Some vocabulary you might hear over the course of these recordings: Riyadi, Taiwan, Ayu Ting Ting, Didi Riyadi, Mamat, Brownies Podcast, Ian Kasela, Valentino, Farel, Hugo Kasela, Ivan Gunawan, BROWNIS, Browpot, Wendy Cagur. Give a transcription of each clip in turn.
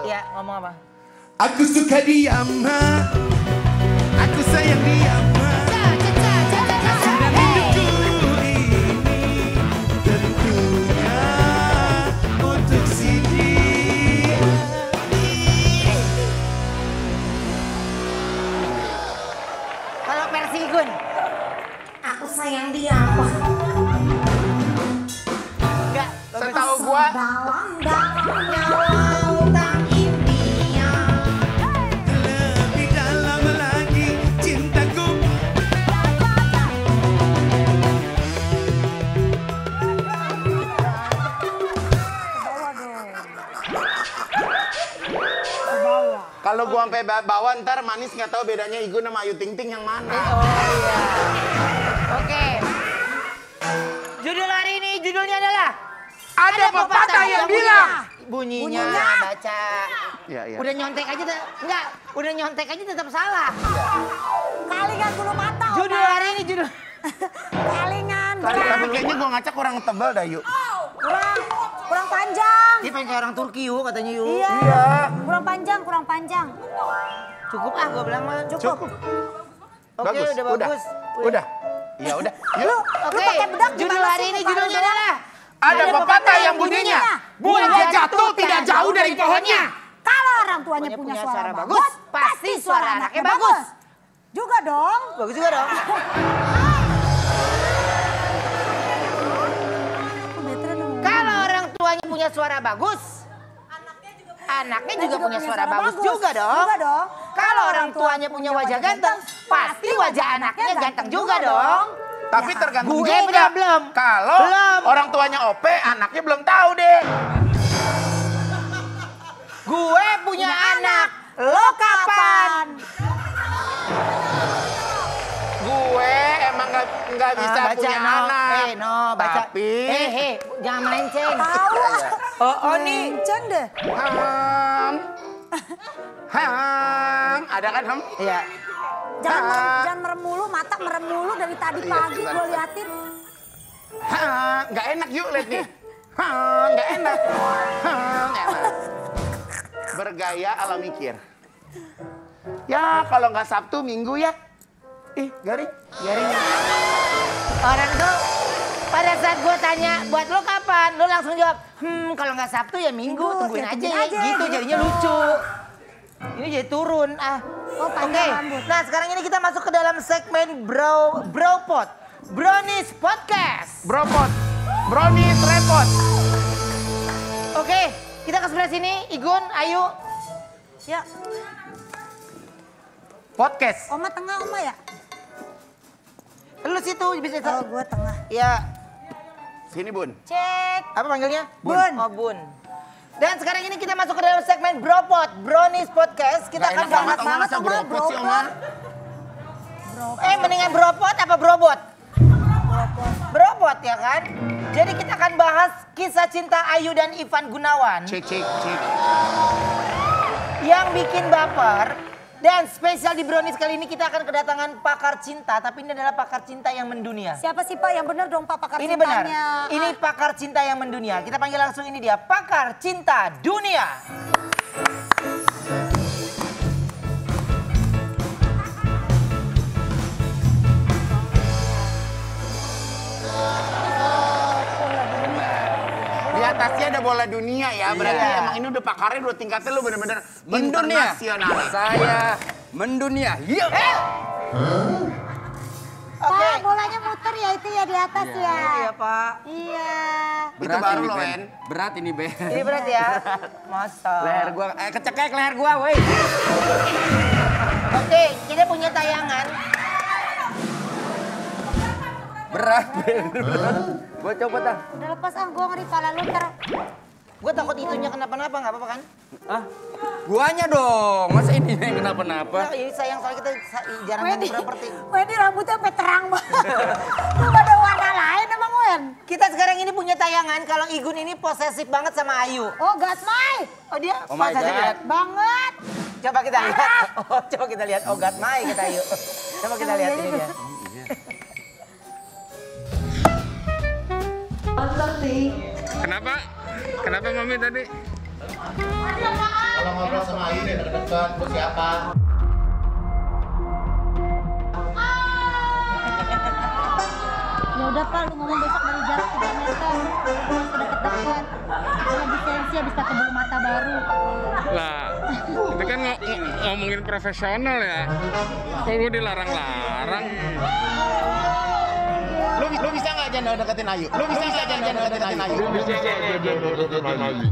Iya, ngomong apa? Aku suka dia, Ma. Aku sayang dia, Ma. Sinar hidupku ini tentunya untuk si dia. Kalau versi Gun, aku sayang dia, Ma. Enggak, setahu gua. Dalam-dalamnya lautan impian. Lebih dalam lagi cintaku. Kalau gua sampai bawah ntar Manis nggak tahu bedanya Igun sama Ayu Ting Ting yang mana. Oh iya. Oke. Judul hari ini judulnya adalah ada pepatah yang bilang bunyinya baca. Ya, ya. Udah nyontek aja enggak, udah nyontek aja tetap salah. Kalingan bulu mata. Judul hari ini judul kalingan. Tapi kayaknya gua ngacak kurang tebal dah, Yu. Oh, kurang panjang. Dia pengen kayak orang Turki, Yu, katanya, Yu. Iya. Kurang panjang. Cukup ah gua bilang mah cukup. Oke, udah bagus. Udah. Ya udah. Yuk. Oke. Judul hari ini judulnya adalah ada pepatah yang bunyinya, buah jatuh tidak jauh dari pohonnya. Kalau orang tuanya punya suara bagus, pasti suara anaknya bagus. Juga dong. Bagus juga dong. Kalau orang tuanya punya suara bagus, anaknya juga punya suara bagus juga dong. Kalau orang tuanya punya wajah ganteng, pasti wajah anaknya ganteng juga dong. Tapi ya, tergantung juga belum. Kalau orang tuanya OP, anaknya belum tahu deh. Gue punya anak, lo kapan? Gue emang nggak bisa punya anak. Tapi... jangan melenceng. Oh nih. Melenceng deh. Ada kan ham? Iya. Jangan merem mulu, mata merem mulu dari tadi pagi gue liatin. Nggak enak yuk liat nih. Nggak enak. Bergaya ala mikir. Ya kalau nggak Sabtu Minggu ya. Garing. Orang tuh pada saat gue tanya buat lo kapan, lo langsung jawab. Kalau nggak Sabtu ya Minggu, tungguin aja ya. Gitu jadinya lucu. Ini jadi turun ah. Oke. Nah sekarang ini kita masuk ke dalam segmen Browpot, Brownies Podcast. Browpot, Brownies Repot. Oke, kita ke sebelah sini. Igun, Ayu. Ya. Podcast. Oma tengah, Oma ya. Lu situ bisa. Kalau gua tengah. Iya. Sini Bun. Cek. Apa panggilnya? Bun. Oh Bun. Dan sekarang ini kita masuk ke dalam segmen Browpot, Brownies Podcast. Kita akan bahas banget sama Browpot. Mendingan Browpot apa Browbot? Browpot ya kan? Jadi kita akan bahas kisah cinta Ayu dan Ivan Gunawan. Cek. Yang bikin baper. Dan spesial di Brownies kali ini kita akan kedatangan pakar cinta, tapi ini adalah pakar cinta yang mendunia. Siapa sih Pak? Yang benar dong Pak pakar cintanya. Ini benar, ini pakar cinta yang mendunia. Kita panggil langsung ini dia, pakar cinta dunia. Atasnya ada bola dunia ya, berarti emang ini udah pakarnya dua tingkatnya lu bener-bener internasional. Saya mendunia. Yuk! Pak, bolanya muter ya itu ya di atas ya. Iya Pak. Iya. Itu baru loh Ben. Berat ini Ben. Ini berat ya? Masa. Leher gua, kecekek leher gua woi. Oke, kita punya tayangan. Berat Ben, berat. Gue coba dah. Udah lepas ah, gue ngeri pala lu ntar. Gue takut itunya kenapa-napa, gak apa-apa kan? Hah? Guanya dong, masa ininya yang kenapa-napa? Ini sayang, soalnya kita jarang properti. Wen, ini rambutnya sampai terang banget. Lu gak ada warna lain emang Wen? Kita sekarang ini punya tayangan kalau Igun ini posesif banget sama Ayu. Oh God my! Oh dia posesif banget. Coba kita lihat. Oh coba kita lihat, oh God my kata Ayu. Coba kita lihat ini dia. Kenapa? Kenapa Mami tadi? Kalau ngobrol sama Ayu deh terdekat, terus siapa? Ya udah Pak, lu ngomong besok dari jarak 3 meter, terus deket-deket. Kalau disensi habis pakai bulu mata baru. Lah, itu kan ngomongin profesional ya. Kalau dilarang-larang. Lu bisa nggak jangan deketin Ayu? Lu bisa nggak jangan deketin Ayu? Lu bisa nggak jangan deketin Ayu?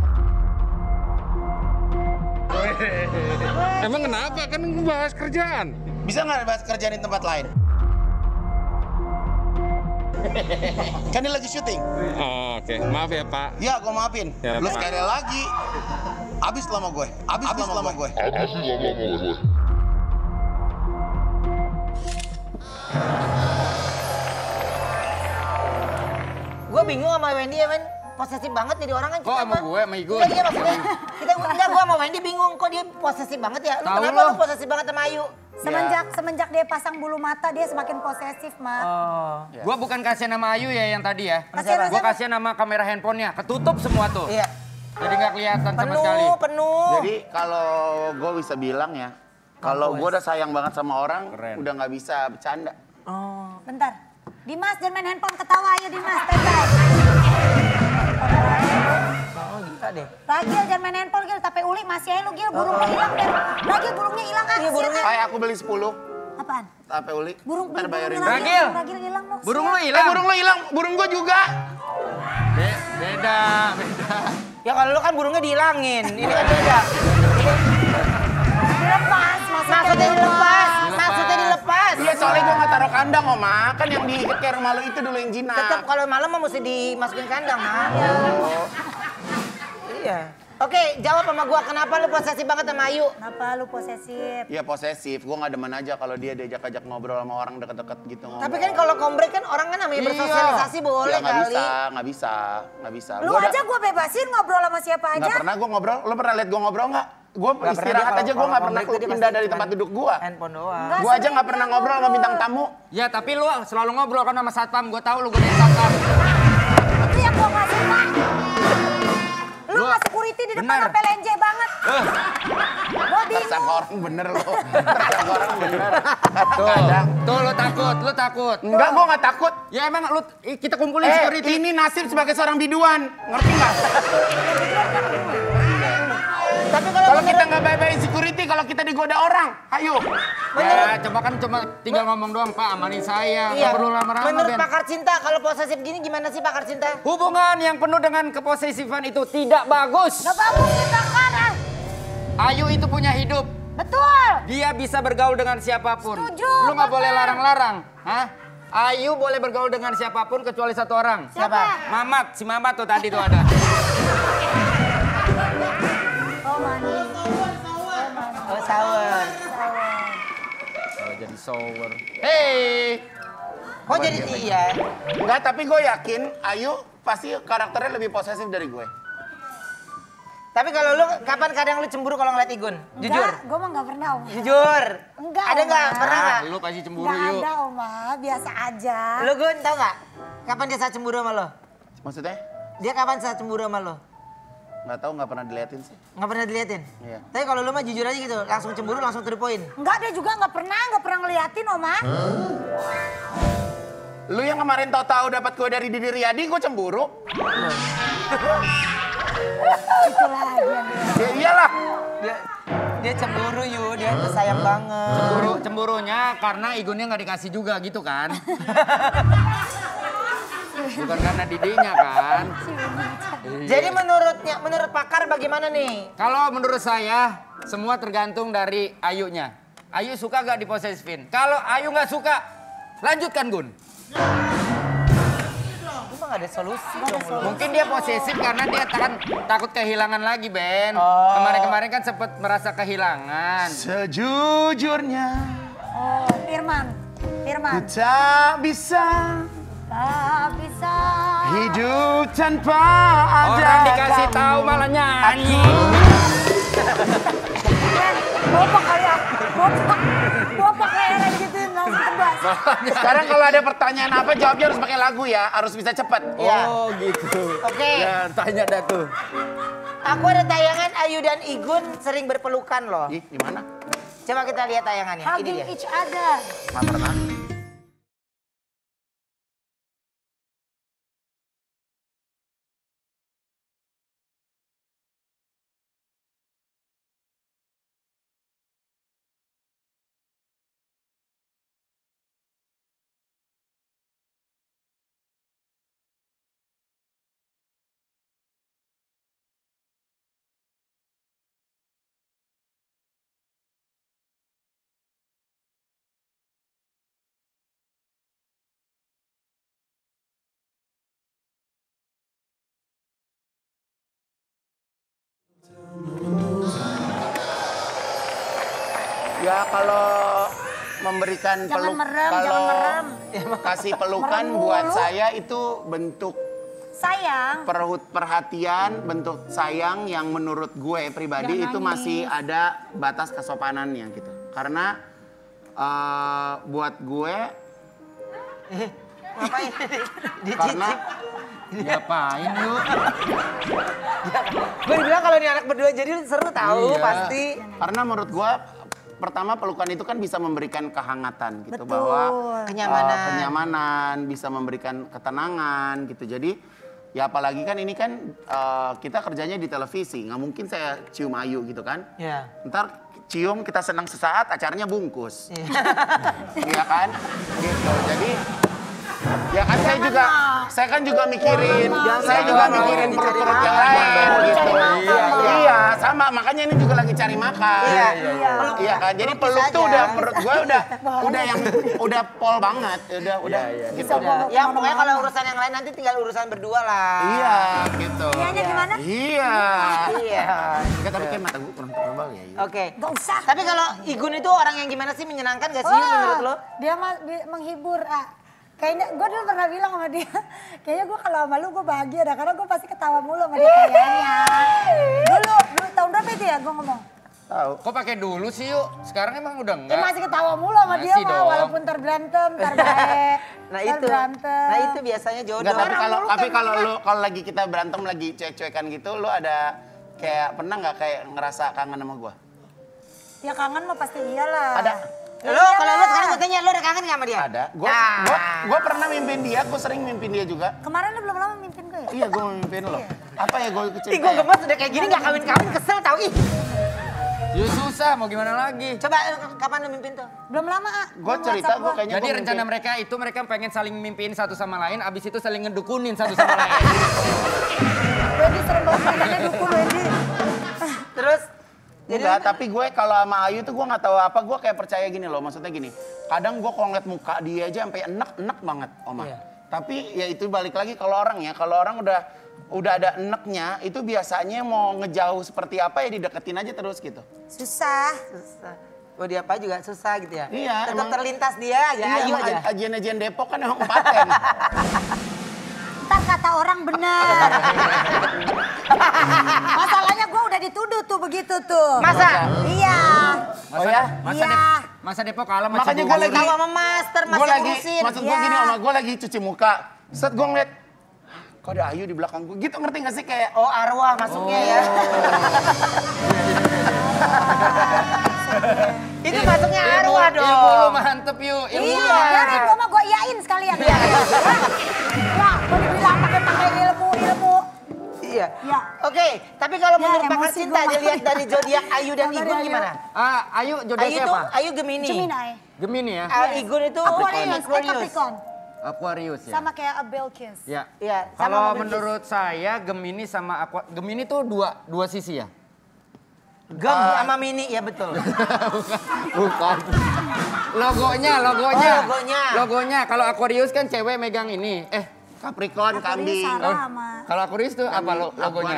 Emang kenapa? Kan bahas kerjaan. Bisa nggak bahas kerjaan di tempat lain? Kan ini lagi syuting. Oh, oke. Maaf ya Pak. Ya, gue maafin. Ya, lu sekali lagi. Abis lama gue. Abis lama gue. Gue bingung sama Wendy ya men, posesif banget jadi orang kan kita. Kok sama gue sama Igo? Iya maksudnya, gue sama Wendy bingung kok dia posesif banget ya. Lu kenapa lu posesif banget sama Ayu? Semenjak dia pasang bulu mata dia semakin posesif, Mak. Oh. Yes. Gue bukan kasihan sama Ayu ya yang tadi ya. Gue kasihan sama kamera handphonenya, ketutup semua tuh. Iya. Jadi gak kelihatan sama sekali. Penuh. Jadi kalau gue bisa bilang ya, kalau gue udah sayang banget sama orang, udah gak bisa bercanda. Oh. Bentar. Dimas, jangan main handphone, ketawa ayo Dimas, tentai. Oh gila deh. Ragil jangan main handphone, Gil, tapi uli masih aja lu Gil, burungnya hilang deh. Ragil burungnya hilang kan? Iya burungnya. Ayo aku beli 10. Apaan? Tapi uli. Burung terbayarin. Ragil. Ragil hilang dong. Burung lu hilang. Burung lu hilang, burung gua juga. Beda. Ya kalau lu kan burungnya dihilangin, ini kan beda. Dilepas, maksudnya dilepas. Iya soalnya gue nggak taruh kandang Oma, kan yang diikat kayak rumah lu itu dulu yang jinak. Tetap kalau malam mah mesti dimasukin kandang mah. Oh. Iya. Oke, jawab sama gue, kenapa lu posesif banget sama Ayu? Kenapa lu posesif? Iya posesif, gue nggak demen aja kalau dia diajak-ajak ngobrol sama orang deket-deket gitu. Ngobrol. Tapi kan kalau kombrek kan orang kan namanya bersosialisasi boleh ya, kali. Nggak bisa. Lu gua aja gue bebasin ngobrol sama siapa aja. Nggak pernah gue ngobrol, lu pernah liat gue ngobrol nggak? Gue istirahat aja, gue gak pernah pindah dari tempat duduk gue. Handphone doang. Gue aja gak pernah ngobrol sama bintang tamu. Ya tapi lu selalu ngobrol kan sama satpam, gue tau lu godain satpam. Itu yang gue gak suka. Lu gak security di depan sampe lenje banget. Gue bingung. Tersangka orang bener lu. Tuh lu takut. Enggak, gue gak takut. Ya emang lu kita kumpulin security. Ini nasib sebagai seorang biduan, ngerti gak? Tapi kalau kita nggak baik-baik security, kalau kita digoda orang, ayo. Ya, coba kan cuma tinggal ngomong doang, Pak, amanin saya, nggak perlu lama-lama. Menurut pakar cinta, kalau posesif gini gimana sih pakar cinta? Hubungan yang penuh dengan keposesifan itu tidak bagus. Nggak bagus sih pakar. Ayu itu punya hidup. Betul. Dia bisa bergaul dengan siapapun. Setuju. Lu nggak boleh larang-larang, hah? Ayu boleh bergaul dengan siapapun kecuali satu orang. Siapa? Mamat, si Mamat tuh tadi tuh ada. Sower. Hei, kok jadi dia? Enggak, tapi gue yakin Ayu pasti karakternya lebih posesif dari gue. Tapi kalau lu, kapan kadang lu cemburu kalau ngeliat Igun? Jujur? Enggak, gue mah gak pernah Oma. Jujur? Enggak Oma. Ada gak? Pernah gak? Lu pasti cemburu yuk. Gak ada Oma, biasa aja. Lu Gun tau gak? Kapan dia saat cemburu sama lo? Maksudnya? Dia kapan saat cemburu sama lo? Nggak tahu, nggak pernah diliatin sih. Nggak pernah diliatin? Iya. Tapi kalau lu mah jujur aja gitu, langsung cemburu, langsung to the point. Nggak, dia juga nggak pernah ngeliatin, Oma. Lu yang kemarin tahu-tahu dapat kue dari Didi Riyadi, gua cemburu. Itulah dia. Ya iyalah. Dia cemburu Yu, dia sayang banget. Cemburunya karena Igunnya nggak dikasih juga gitu kan. Bukan karena didinya kan. Jadi menurut pakar bagaimana nih? Kalau menurut saya semua tergantung dari Ayunya. Ayu suka gak diposesifin? Kalau Ayu gak suka, lanjutkan Gun. Emang ada solusi dong. Mungkin dia posesif karena dia takut kehilangan lagi Ben. Kemarin-kemarin kan sempat merasa kehilangan. Sejujurnya. Oh Firman. Ku tak bisa. Tak bisa hidup tanpa ada kamu. Orang dikasih tahu malah nyanyi. Bopak kayak, bopak kayak gitu langsung tebas. Sekarang kalau ada pertanyaan apa, jawabnya harus pakai lagu ya. Harus bisa cepat. Oh ya. Gitu. Oke. Okay. Ya, tanya dah tuh. Aku ada tayangan Ayu dan Igun sering berpelukan loh. Ih, di mana? Coba kita lihat tayangannya. Hugging each other. Nggak pernah. Ya kalau memberikan jangan peluk, merem, kalau kasih pelukan buat saya itu bentuk sayang, perhatian, bentuk sayang yang menurut gue pribadi jangan itu masih ada batas kesopanannya gitu. Karena buat gue, karena ngapain lu? Gue bilang kalau ini anak berdua jadi seru tahu iya. Pasti. Karena menurut gue pertama pelukan itu kan bisa memberikan kehangatan gitu. Betul. Bahwa kenyamanan bisa memberikan ketenangan gitu. Jadi ya apalagi kan ini kan kita kerjanya di televisi, nggak mungkin saya cium Ayu gitu kan. Yeah. Ntar cium kita senang sesaat acaranya bungkus. Iya kan? Gitu. Jadi ya kan saya kan juga mikirin, saya juga mikirin perut-perut yang lain gitu. Iya, sama makanya ini juga lagi cari makan. Iya kan, jadi peluk tuh udah perut gue udah pol banget, udah gitu. Ya pokoknya kalau urusan yang lain nanti tinggal urusan berdua lah. Iya gitu. Iya gimana? Iya. Kita bikin mata gue kurang terlalu ya. Oke. Gak usah. Tapi kalau Igun itu orang yang gimana sih, menyenangkan gak sih menurut lo? Dia menghibur. Kayaknya gue dulu pernah bilang sama dia, kayaknya gue kalau sama lu gue bahagia dah, karena gue pasti ketawa mulu sama dia kayaknya. Dulu tahun berapa itu ya gue ngomong? Tahu. Kok pakai dulu sih yuk? Sekarang emang udah enggak? Ya masih ketawa mulu sama dia mah, walaupun terberantem, terbaik. nah itu biasanya jodoh. Nggak, tapi kalau lagi kita berantem, lagi cuek-cuekan gitu, lu ada kayak pernah nggak kayak ngerasa kangen sama gue? Ya kangen mah pasti iyalah. Ada. Lo kalau lo sekarang gue tanya, lo udah kangen gak sama dia? Ada. Gue pernah mimpin dia, gue sering mimpin dia juga. Kemarin lo belum lama mimpin gue ya? Iya, gue mimpin lo. Apa ya gue kecewa? Ih, gue gemes udah kayak gini gak kawin-kawin, kesel tau ih. Ya susah, mau gimana lagi? Coba kapan lo mimpin tuh? Belum lama, A. Gue cerita, gue kayaknya jadi rencana mereka itu, mereka pengen saling mimpin satu sama lain, abis itu saling ngedukunin satu sama lain. Wedi sering banget mereka dukun, Wedi. Terus? Enggak, tapi gue kalau sama Ayu tuh gue gak tahu apa, gue kayak percaya gini loh, maksudnya gini. Kadang gue kalau ngeliat muka dia aja sampai enek-enek banget, Oma. Iya. Tapi ya itu balik lagi kalau orang udah ada eneknya, itu biasanya mau ngejauh seperti apa ya dideketin aja terus gitu. Susah. Gue diapa juga susah gitu ya. Iya, tetap terlintas dia aja, iya, Ayu aja. Ajian-ajian Depok kan emang paten. Entah kata orang bener. Masalahnya gue udah dituduh tuh begitu tuh. Masa? Iya. Oh ya? Masa Depok kalah macam gue. Makanya gue lagi sama master, masih ngurusin. Maksud gue gini, gue lagi cuci muka. Set gue ngeliat, kok ada Ayu di belakang gue. Gitu ngerti gak sih kayak, oh arwah masuknya ya. Itu masuknya arwah dong. Ilmu lu mantep yuk. Iya, dari gue mah gue iain sekalian. Wah, gue dibilang pakai ilmu. Iya. Ya. Oke, tapi kalau menurut pakar cinta dilihat dari zodiak Ayu dan Igun gimana? Ayu zodiaknya apa? Ayu Gemini. Gemini ya. Igun itu Capricorn. Aquarius ya. Sama kayak Abelkis. Iya. Iya. Kalau menurut saya Gemini sama Aquarius. Gemini tuh dua sisi ya. Gem sama mini ya betul. Bukan. Logonya. Kalau Aquarius kan cewek megang ini. Capricorn kambing. Kalau Aquarius tuh apa logonya?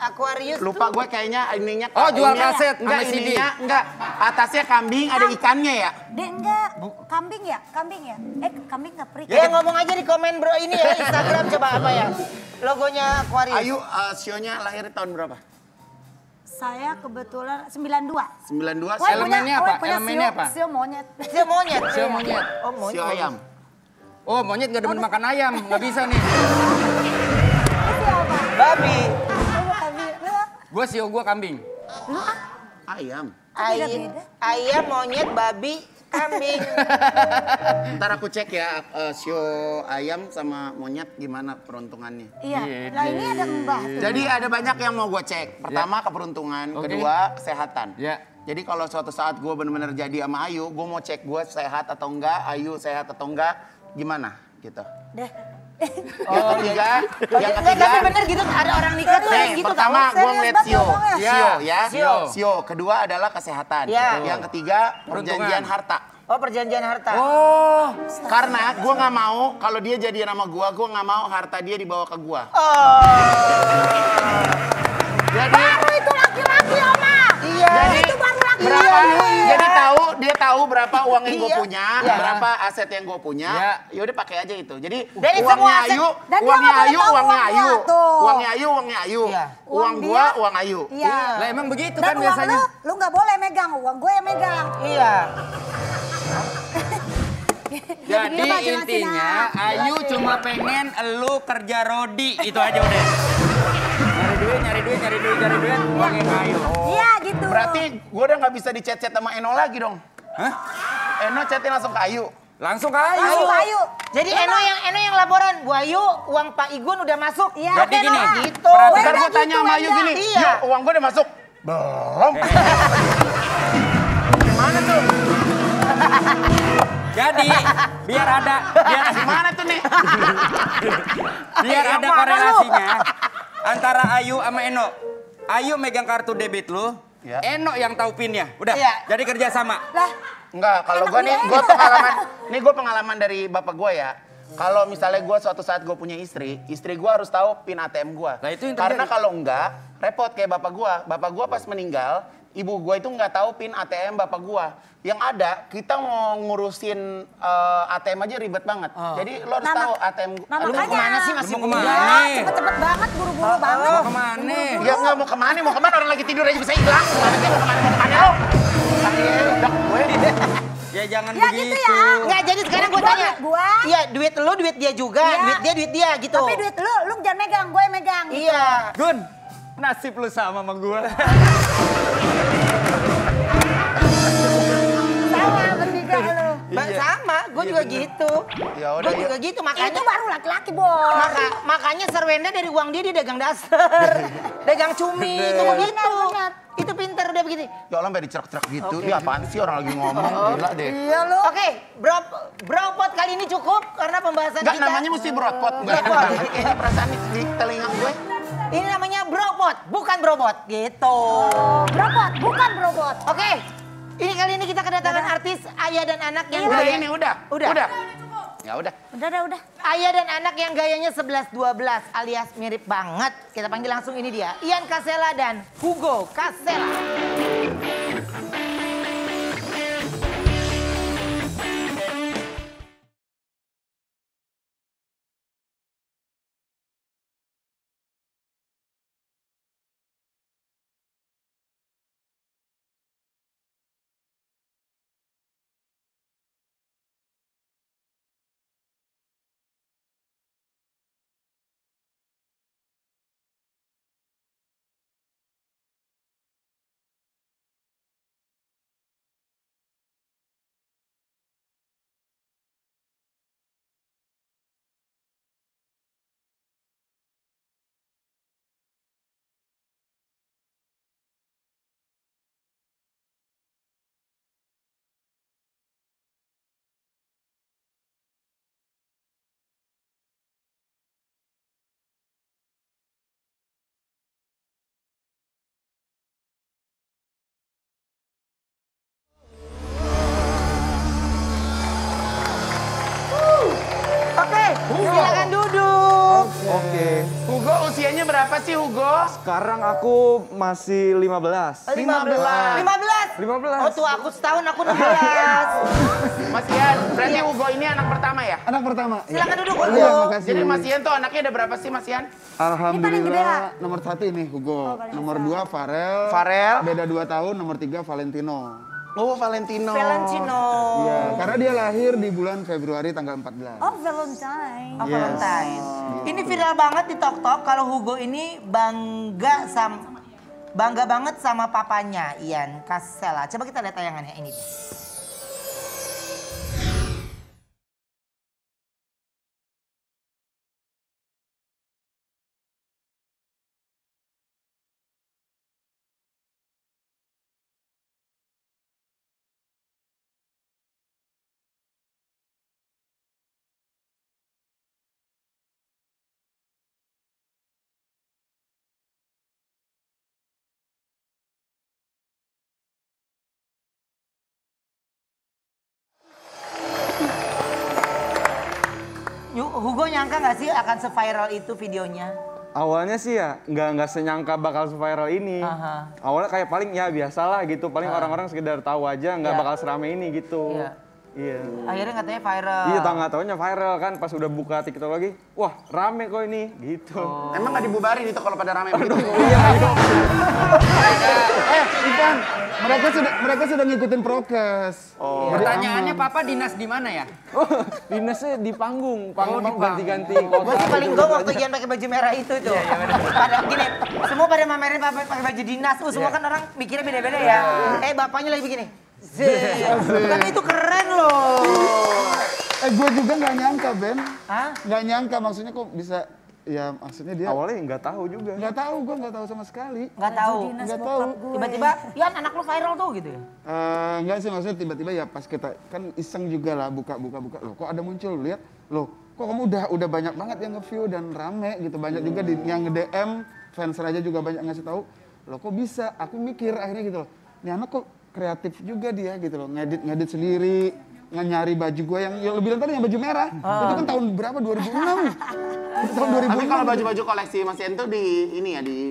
Aquarius. Lupa gue kayaknya ininya. Oh, jual kaset enggak CD. Enggak. Atasnya kambing ada ikannya ya? Enggak. Kambing ya? Kambing Capricorn. Ya ngomong aja di komen bro ini ya Instagram coba apa ya? Logonya Aquarius. Ayu, show-nya lahir tahun berapa? 1995. Saya kebetulan 92. 92. Woy, elemennya punya, apa? Woy, elemennya sio, apa? Sio monyet. Sio monyet. Sio monyet. Oh, monyet. Sio ayam. Oh, monyet enggak demen makan ayam, enggak bisa nih. Itu apa? Babi. Gua sio gua kambing. Lu ayam. Ayam. Ayam, monyet, babi, kambing. Ntar aku cek ya sio ayam sama monyet gimana peruntungannya. Iya. Nah ini ada mbak. Jadi ada banyak yang mau gue cek. Pertama keberuntungan, kedua kesehatan. Ya. Jadi kalau suatu saat gue benar-benar jadi sama Ayu, gue mau cek gue sehat atau enggak, Ayu sehat atau enggak, gimana gitu. Deh. Oh, yang ketiga. Tapi bener gitu ada orang nikah tuh gitu. Pertama gue ngeliat sio, sio. Kedua adalah kesehatan. Ya. Yang ketiga perjanjian harta. Oh, perjanjian harta. Oh, karena gue nggak mau kalau dia jadi nama gue nggak mau harta dia dibawa ke gue. Oh. Jadi baru itu laki-laki Oma. Iya. Jadi itu baru laki-laki. Jadi tahu berapa uang yang gue punya, berapa aset yang gue punya, yaudah pakai aja itu. Jadi uangnya Ayu, uang gue, uang Ayu. Iya. Lah emang begitu kan biasanya. Lu nggak boleh megang, uang gue yang megang. Iya. Jadi intinya Ayu cuma pengen lu kerja Rodi, itu aja udah. Nyari duit, uangnya Ayu. Iya gitu. Berarti gue udah nggak bisa dicet-cet sama Eno lagi dong. Hah? Eno chatin langsung ke Ayu. Langsung ke Ayu. Jadi Eno yang laporan, Bu Ayu, uang Pak Igun udah masuk. Iya. Jadi gini, gitu. Perhatikan gue tanya sama Ayu gini, yuk uang gue udah masuk. Belum. Gimana tuh? Jadi biar gimana tuh nih? Biar ada korelasinya. Antara Ayu sama Eno. Ayu megang kartu debit lu, Eno yang tahu pinnya. Udah, jadi kerja sama. Lah, enggak, kalau gue nih, gue pengalaman dari bapak gue ya. Kalau misalnya gue suatu saat gue punya istri gue harus tahu pin ATM gue. Nah, itu yang terjadi. Karena kalau enggak, repot kayak bapak gue. Bapak gue pas meninggal, ibu gue itu nggak tahu pin ATM bapak gue. Yang ada kita mau ngurusin ATM aja ribet banget. Oh. Jadi lo harus tahu ATM. Lu mau kemana sih masih muda? Cepet-cepet banget, buru-buru banget. Mau kemana? Ya nggak mau kemana? Mau kemana? Orang lagi tidur aja bisa hilang. Mau kemana lo? Ya jangan begitu. Ya gitu ya. Nggak, jadi sekarang gue tanya. Iya, duit lo duit dia juga. Ya. Duit dia gitu. Tapi duit lo jangan megang, gue yang megang. Iya. Gun, nasib lo sama gue. Sama, gue juga gitu. Gue juga gitu, makanya itu baru laki-laki, Bos. Makanya Serwenda dari uang dia dagang daster, dagang cumi, itu begitu. Itu pinter udah begini. Ya Allah, sampai dicerak-cerak gitu. Dia apaan sih orang lagi ngomong, gila deh. Iya lu. Oke, Browpot kali ini cukup karena pembahasan kita. Enggak, namanya mesti Browpot. Ini perasaan di telinga gue. Ini namanya Browpot, bukan Browpot. Gitu. Browpot, bukan Browpot. Oke. Ini kali ini kita kedatangan artis ayah dan anak yang gayanya. Udah. Ya udah. Udah. Ayah dan anak yang gayanya 11-12 alias mirip banget. Kita panggil langsung ini dia. Ian Kasela dan Hugo Kasela. Silakan duduk. Oke. Hugo usianya berapa sih Hugo? Sekarang aku masih 15. 15. 15. Oh tua aku setahun, aku 16. Mas Ian, berarti Hugo ini anak pertama ya? Anak pertama. Silakan duduk Hugo. Ya, jadi Mas Ian tuh anaknya ada berapa sih Mas Ian? Alhamdulillah nomor 1 ini Hugo. Nomor 2 Farel. Farel. Beda 2 tahun, nomor 3 Valentino. Oh Valentino. Valentino. Iya, karena dia lahir di bulan Februari tanggal 14. Oh Valentine. Oh yes. Valentine. Gitu. Ini viral banget di TikTok kalau Hugo ini bangga banget sama papanya Ian Kasela. Coba kita lihat tayangannya ini. Hugo nyangka nggak sih akan se-viral itu videonya? Awalnya sih ya nggak senyangka bakal se-viral ini. Aha. Awalnya kayak paling ya biasalah gitu, paling orang-orang sekedar tahu aja nggak bakal serame ini gitu. Iya. Yeah. Akhirnya katanya viral. Iya, nggak taunya viral kan pas udah buka TikTok lagi, wah rame kok ini gitu. Oh. Emang nggak dibubarin itu kalau pada rame begitu? Iya. Ivan, mereka sudah ngikutin prokes. Oh. Pertanyaannya Papa dinas di mana ya? Dinasnya di panggung ganti-ganti. Gue sih paling gue waktu Ian pakai baju merah itu tuh. Pada gini, semua pada mamerin Papa pakai baju dinas. Semua kan orang mikirnya beda-beda ya. Bapaknya lagi begini. Tapi itu keren loh. Gue juga nggak nyangka Ben. Nggak nyangka maksudnya kok bisa. Ya maksudnya dia awalnya nggak tahu juga. Nggak tahu, gue nggak tahu sama sekali. Nggak tahu. Tiba-tiba, Ian anak lu viral tuh gitu ya? Nggak sih maksudnya tiba-tiba ya pas kita kan iseng juga lah buka-buka. Loh kok ada muncul lihat, loh kok kamu udah banyak banget yang nge-view dan rame gitu. Banyak juga yang nge-DM, fans Raja juga banyak ngasih tahu. Loh kok bisa? Aku mikir akhirnya gitu loh. Nih anak kok kreatif juga dia gitu loh. Ngedit sendiri. Nyari baju gue yang lebih tadi yang baju merah. Itu kan tahun berapa? 2006. Tahun 2006. Tapi kalau baju-baju koleksi Mas Ian tuh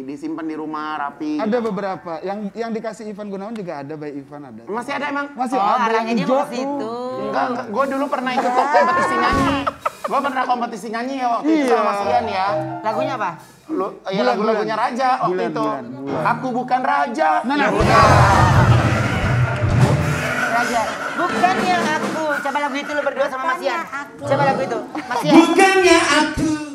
disimpan di rumah rapi. Ada beberapa yang dikasih Ivan Gunawan juga ada, by Ivan ada. Masih ada emang? Masih ada yang hijau itu. Enggak, gue dulu pernah ikut kompetisi nyanyi. Gue pernah kompetisi nyanyi ya waktu itu sama Mas Ian ya. Lagunya apa? Lagu-lagunya Raja waktu itu. Aku bukan Raja. Bukannya aku, coba lagu itu lu berdua sama Mas Ian. Coba lagu itu, Mas Ian. Bukannya aku.